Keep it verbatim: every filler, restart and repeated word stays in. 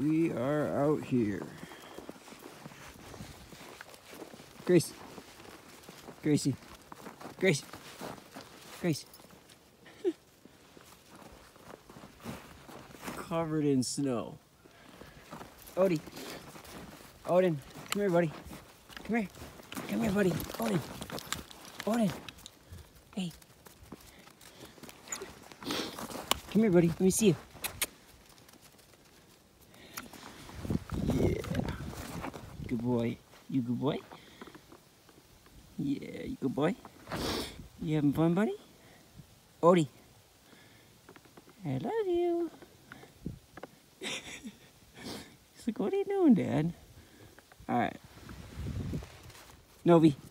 we are out here. Grace. Gracie. Grace. Grace. Covered in snow. Odie. Odin. Come here, buddy. Come here. Come here, buddy. Odin. Odin. Hey. Come here, buddy. Let me see you. Yeah. Good boy. You good boy? Yeah, you good boy? You having fun, buddy? Odie. I love you. He's like, what are you doing, Dad? All right. Novi.